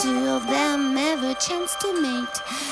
Two of them have a chance to mate.